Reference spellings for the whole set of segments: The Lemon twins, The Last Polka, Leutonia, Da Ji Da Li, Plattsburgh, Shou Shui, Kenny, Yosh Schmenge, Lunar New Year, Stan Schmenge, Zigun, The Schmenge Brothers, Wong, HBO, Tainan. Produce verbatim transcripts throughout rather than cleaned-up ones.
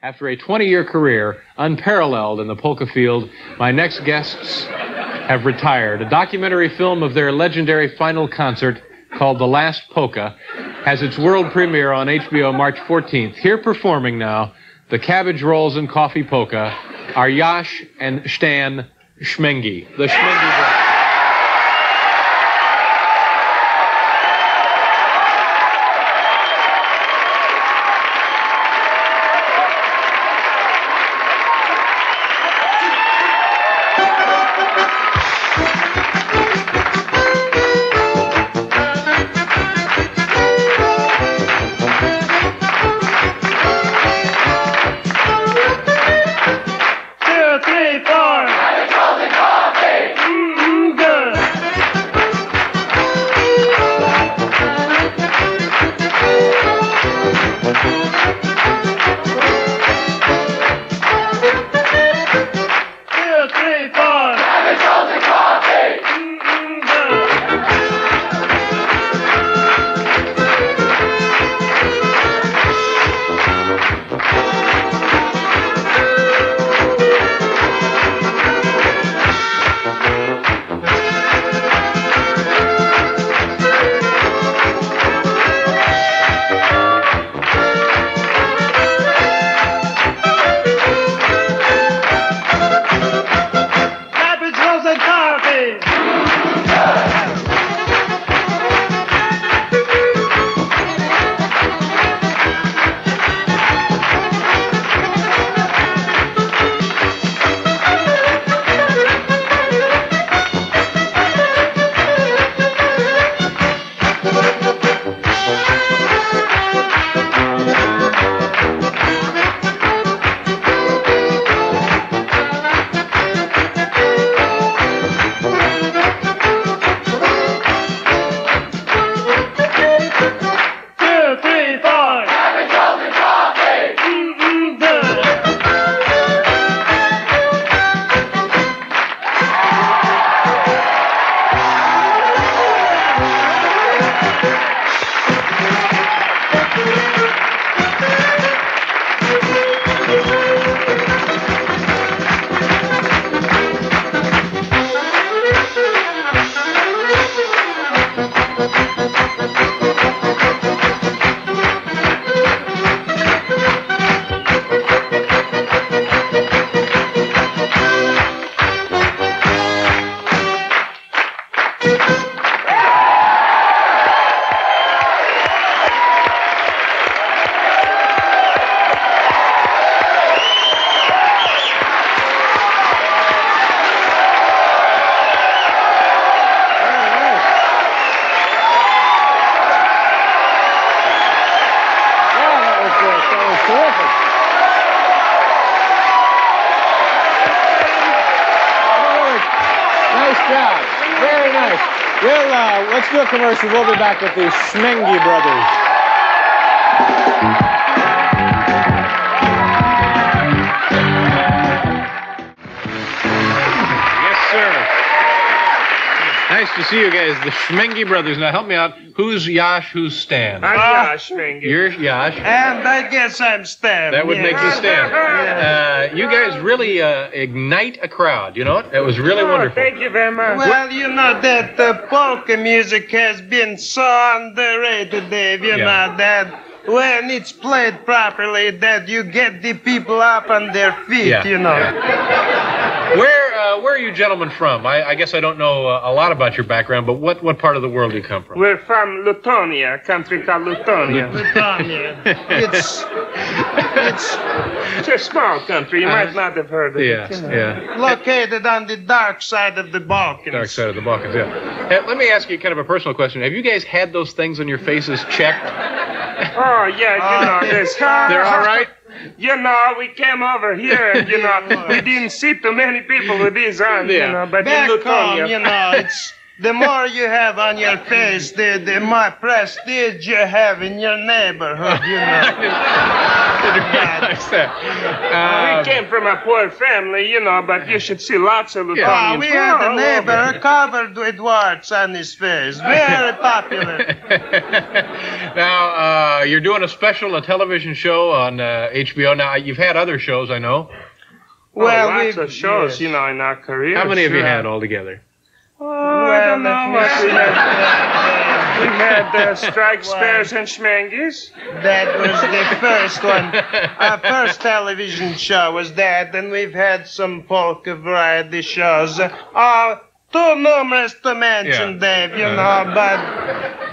After a twenty-year career, unparalleled in the polka field, my next guests have retired. A documentary film of their legendary final concert, called The Last Polka, has its world premiere on H B O March fourteenth. Here performing now, the Cabbage Rolls and Coffee Polka, are Yosh and Stan Schmenge, the Schmenge Brothers. Commercial. We'll be back with the Schmenge Brothers. Yes, sir. Nice to see you guys, the Schmenge Brothers. Now help me out. Who's Yosh? Who's Stan? I'm uh, Yosh Schmenge. You're Yosh. And I guess I'm Stan. That would yeah. make you Stan. Yeah. Uh, you guys really uh, ignite a crowd. You know what? That was really oh, wonderful. Thank you very much. Well, you know that the polka music has been so underrated, Dave. You yeah. know that when it's played properly, that you get the people up on their feet. Yeah. You know. Yeah. Where? Uh, where are you gentlemen from? I, I guess I don't know uh, a lot about your background, but what, what part of the world do you come from? We're from Leutonia, a country called Leutonia. Leutonia. It's, it's, it's a small country. You uh, might not have heard of yeah, it. Yeah. Located on the dark side of the Balkans. Dark side of the Balkans, yeah. Hey, let me ask you kind of a personal question. Have you guys had those things on your faces checked? Oh, yeah, you know, this. They're all right? You know, we came over here, and, you know, we didn't see too many people with these on, yeah. you know, but back in Leutonia, home, you know, it's The more you have on your face, the, the more prestige you have in your neighborhood, you know. uh, we came from a poor family, you know, but you should see lots of Lutonians. Oh, we had a neighbor covered with warts on his face. Very popular. Now, uh, you're doing a special, a television show on uh, H B O. Now, you've had other shows, I know. Well, oh, lots of shows, yes. You know, in our career. How many sure. have you had altogether? Oh, well, I don't know what we had. We had uh, Strike Spares and Schmenges. That was the first one. Our first television show was that, and we've had some polka variety shows. Uh, too numerous to mention, yeah. Dave, you uh, know, but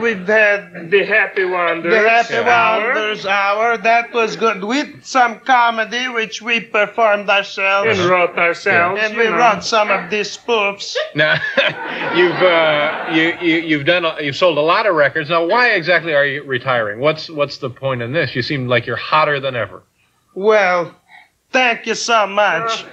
we've had... The Happy Wanderers The Happy Hour. Wanderers Hour, that was good, with some comedy, which we performed ourselves. And wrote ourselves. Yeah. And we know. wrote some of these spoofs. Now, you've, uh, you, you, you've, done a, you've sold a lot of records. Now, why exactly are you retiring? What's, what's the point in this? You seem like you're hotter than ever. Well, thank you so much.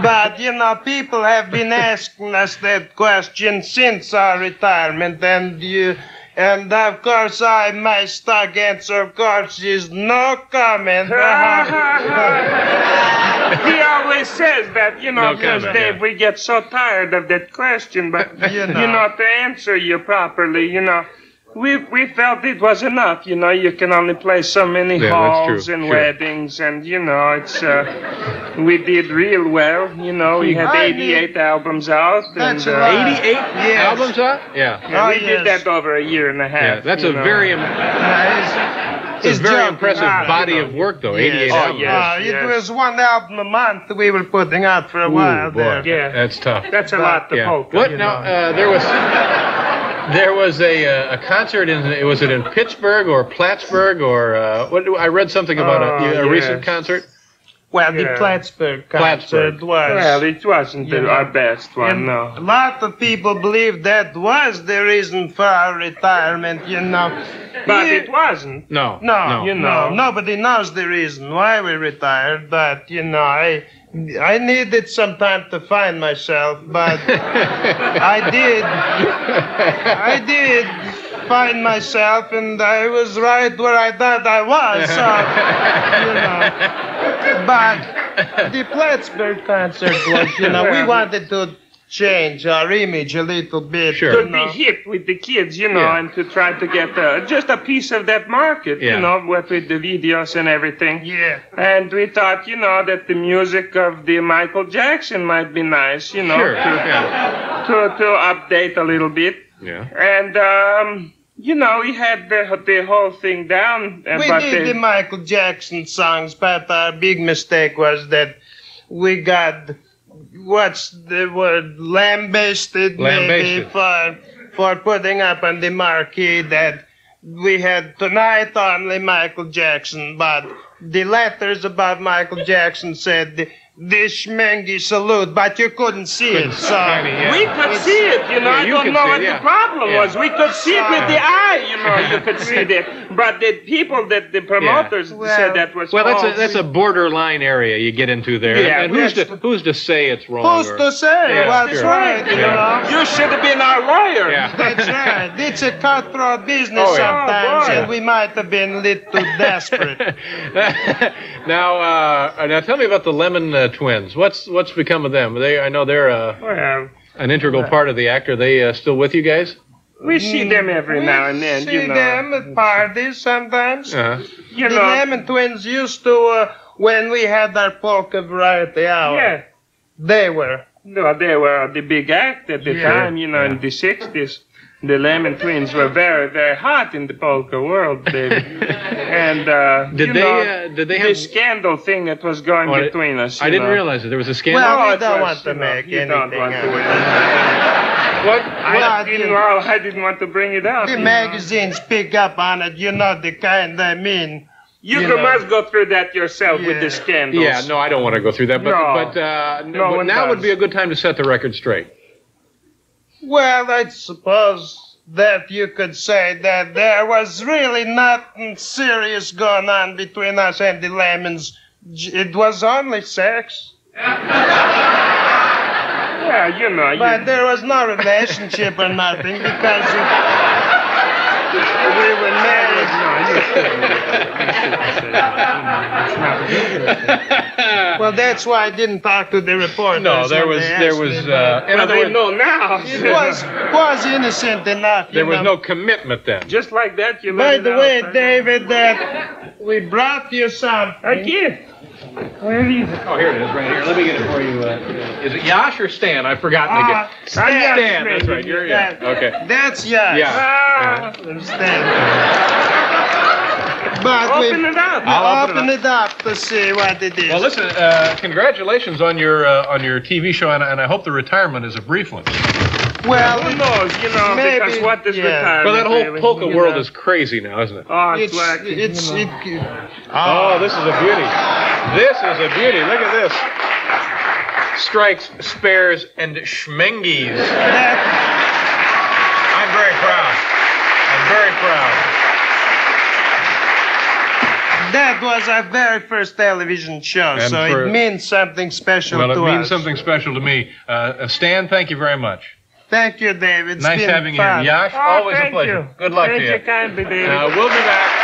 But, you know, people have been asking us that question since our retirement, and you, and of course, I, my stock answer, of course, is no comment. He always says that, you know, because, no Dave, yeah. we get so tired of that question, but, you know, you know, to answer you properly, you know, we, we felt it was enough, you know, you can only play so many yeah, halls and sure. weddings, and, you know, it's, uh, we did real well, you know, we had eighty-eight albums out. That's and, uh, eighty-eight yes. albums out? Yeah. And oh, we yes. did that over a year and a half. Yeah, that's a know. very, Im it's, it's a very job, impressive uh, body you know. of work, though, yes. eighty-eight oh, albums. Yes, uh, yes. It was one album a month we were putting out for a Ooh, while boy. there. Yeah. That's tough. That's a but, lot to yeah. poke. What? Now, uh, there was... There was a uh, a concert in was it in Pittsburgh or Plattsburgh or uh, what do I read something about oh, a, a yes. recent concert? Well, yeah. the Plattsburgh concert Plattsburgh. was well, it wasn't the, know, our best one. No, a lot of people believe that was the reason for our retirement, you know, but yeah. it wasn't. No, no, no, you know, no. nobody knows the reason why we retired, but you know, I. I needed some time to find myself, but I did. I did find myself, and I was right where I thought I was, so, you know. But the Plattsburgh concert was, you know, we wanted to change our image a little bit. Sure. To be hip with the kids, you know, yeah. and to try to get uh, just a piece of that market, yeah. you know, what with the videos and everything. Yeah. And we thought, you know, that the music of the Michael Jackson might be nice, you know, sure. to, yeah. to, to update a little bit. Yeah. And, um... you know, we had the, the whole thing down. We did the Michael Jackson songs, but our big mistake was that we got... What's the word? Lambasted, lambasted, maybe, for, for putting up on the marquee that we had tonight only Michael Jackson, but the letters above Michael Jackson said the, the Schmenge salute, but you couldn't see couldn't it. So many, yeah. We could it's, see it, you know, yeah, you I don't know see, what yeah. the problem yeah. was. We could see so, it with the eye, you know, you could see that. But the people that the promoters yeah. well, said that was Well, false. that's a that's a borderline area you get into there. Yeah, and who's to who's to say it's wrong? Who's or, to say? Yeah, well, that's sure. right, you yeah. know. You should have been our lawyer. Yeah. That's right. It's a cutthroat business oh, sometimes, oh, and we might have been a little desperate. Now, uh, now tell me about the Lemon uh, twins. What's what's become of them? They, I know they're uh, well, an integral uh, part of the act. Are they uh, still with you guys? We see them every we now and then. We see you know. them at parties sometimes. Uh-huh. You the know. Lemon twins used to, uh, when we had our polka variety hour, yeah. they were. No, they were the big act at the yeah. time, you know, yeah. in the sixties. The Lemon twins were very, very hot in the polka world, David. And, uh, did you they, know, uh, did they have... the scandal thing that was going oh, between us. I didn't know. realize that there was a scandal. Well, I we don't want to make know, anything don't want to What? I, well, didn't, well, I didn't want to bring it up. The magazines know. pick up on it, you know, the kind I mean. You, you know, must go through that yourself yeah. with the scandals. Yeah, no, I don't want to go through that. But, no. but, uh, no, but now does. would be a good time to set the record straight. Well, I suppose that you could say that there was really nothing serious going on between us and the Lemons. It was only sex. Yeah, you know. You... But there was no relationship or nothing because we were married. Well, that's why I didn't talk to the reporters. No, there was, there was. Uh, well, they know now. It was was innocent enough. There was no commitment then. Just like that, you. By the way, David, that we brought you something. A gift. Where is it? Oh, here it is, right here. Let me get it for you. Uh, is it Yosh or Stan? I've forgotten uh, again. Stan. Stan. That's right. You're Yosh. Okay. That's Yosh. Yeah. Ah, there's Stan. But open it up. I'll open it up. it up to see what it is. Well, listen. Uh, congratulations on your uh, on your T V show, and, and I hope the retirement is a brief one. Well, who knows, you know, maybe, because what this yeah. retirement... Well, that whole polka maybe, world know. is crazy now, isn't it? Oh, it's... It's... it's, you know. it's it, oh, oh, this is a beauty. This is a beauty. Look at this. Strikes, spares, and Schmenges. I'm very proud. I'm very proud. That was our very first television show, and so for, it means something special well, to us. Well, it means something special to me. Uh, Stan, thank you very much. Thank you, David. It's nice having you here. Yosh, oh, always a pleasure. You. Good luck thank to you. Thank you kindly, David. Uh, we'll be back.